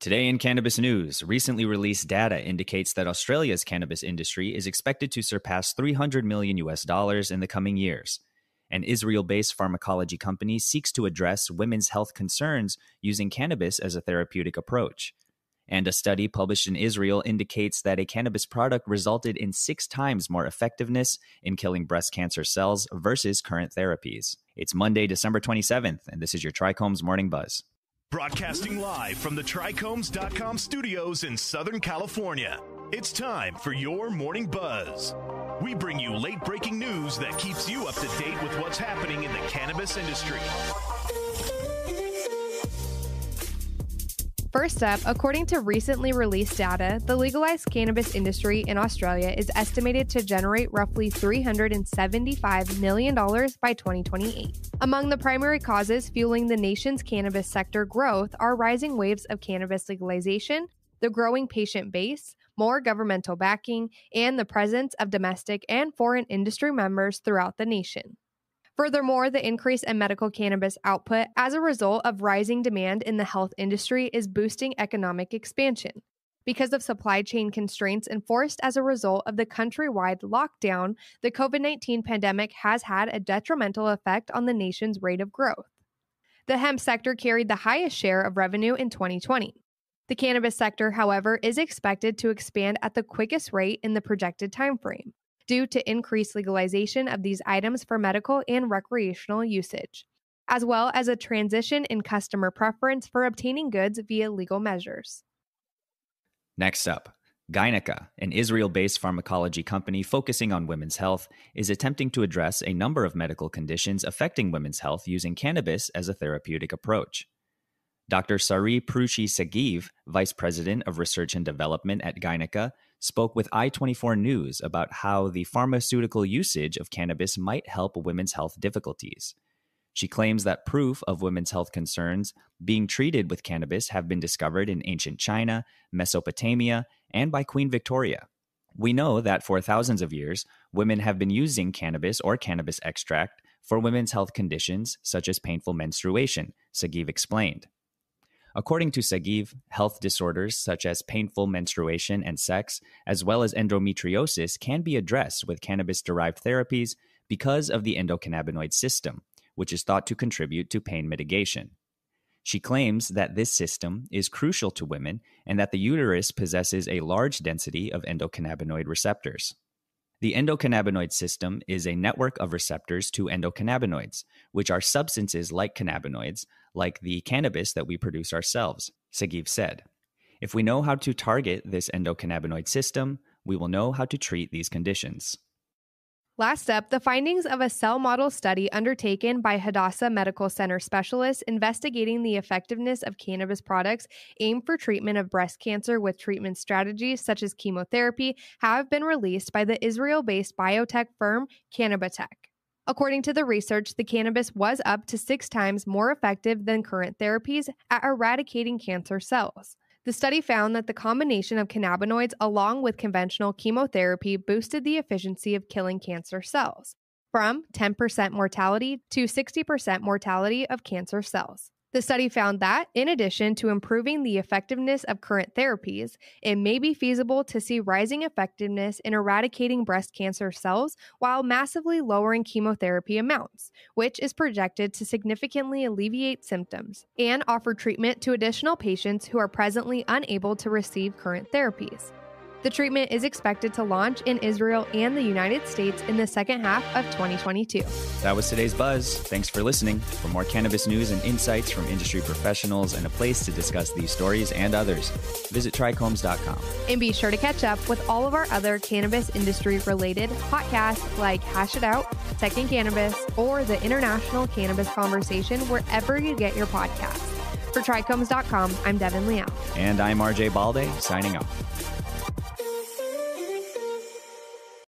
Today in cannabis news, recently released data indicates that Australia's cannabis industry is expected to surpass $300 million in the coming years. An Israel-based pharmacology company seeks to address women's health concerns using cannabis as a therapeutic approach. And a study published in Israel indicates that a cannabis product resulted in 6 times more effectiveness in killing breast cancer cells versus current therapies. It's Monday, December 27th, and this is your Trichomes Morning Buzz. Broadcasting live from the trichomes.com studios in Southern California, it's time for your Morning Buzz. We bring you late-breaking news that keeps you up to date with what's happening in the cannabis industry. First up, according to recently released data, the legalized cannabis industry in Australia is estimated to generate roughly $375 million by 2028. Among the primary causes fueling the nation's cannabis sector growth are rising waves of cannabis legalization, the growing patient base, more governmental backing, and the presence of domestic and foreign industry members throughout the nation. Furthermore, the increase in medical cannabis output as a result of rising demand in the health industry is boosting economic expansion. Because of supply chain constraints enforced as a result of the countrywide lockdown, the COVID-19 pandemic has had a detrimental effect on the nation's rate of growth. The hemp sector carried the highest share of revenue in 2020. The cannabis sector, however, is expected to expand at the quickest rate in the projected timeframe, due to increased legalization of these items for medical and recreational usage, as well as a transition in customer preference for obtaining goods via legal measures. Next up, Gynica, an Israel-based pharmacology company focusing on women's health, is attempting to address a number of medical conditions affecting women's health using cannabis as a therapeutic approach. Dr. Sari Prutchi Sagiv, Vice President of Research and Development at Gynica, spoke with i24 News about how the pharmaceutical usage of cannabis might help women's health difficulties. She claims that proof of women's health concerns being treated with cannabis have been discovered in ancient China, Mesopotamia, and by Queen Victoria. We know that for thousands of years, women have been using cannabis or cannabis extract for women's health conditions such as painful menstruation, Sagiv explained. According to Sagiv, health disorders such as painful menstruation and sex, as well as endometriosis, can be addressed with cannabis-derived therapies because of the endocannabinoid system, which is thought to contribute to pain mitigation. She claims that this system is crucial to women and that the uterus possesses a large density of endocannabinoid receptors. The endocannabinoid system is a network of receptors to endocannabinoids, which are substances like cannabinoids, like the cannabis that we produce ourselves, Sagiv said. If we know how to target this endocannabinoid system, we will know how to treat these conditions. Last up, the findings of a cell model study undertaken by Hadassah Medical Center specialists investigating the effectiveness of cannabis products aimed for treatment of breast cancer with treatment strategies such as chemotherapy have been released by the Israel-based biotech firm Cannabatech. According to the research, the cannabis was up to 6 times more effective than current therapies at eradicating cancer cells. The study found that the combination of cannabinoids along with conventional chemotherapy boosted the efficiency of killing cancer cells, from 10% mortality to 60% mortality of cancer cells. The study found that, in addition to improving the effectiveness of current therapies, it may be feasible to see rising effectiveness in eradicating breast cancer cells while massively lowering chemotherapy amounts, which is projected to significantly alleviate symptoms and offer treatment to additional patients who are presently unable to receive current therapies. The treatment is expected to launch in Israel and the United States in the second half of 2022. That was today's Buzz. Thanks for listening. For more cannabis news and insights from industry professionals and a place to discuss these stories and others, visit trichomes.com. And be sure to catch up with all of our other cannabis industry-related podcasts like Hash It Out, Tech in Cannabis, or the International Cannabis Conversation wherever you get your podcasts. For trichomes.com, I'm Devin Leal. And I'm RJ Balde, signing off.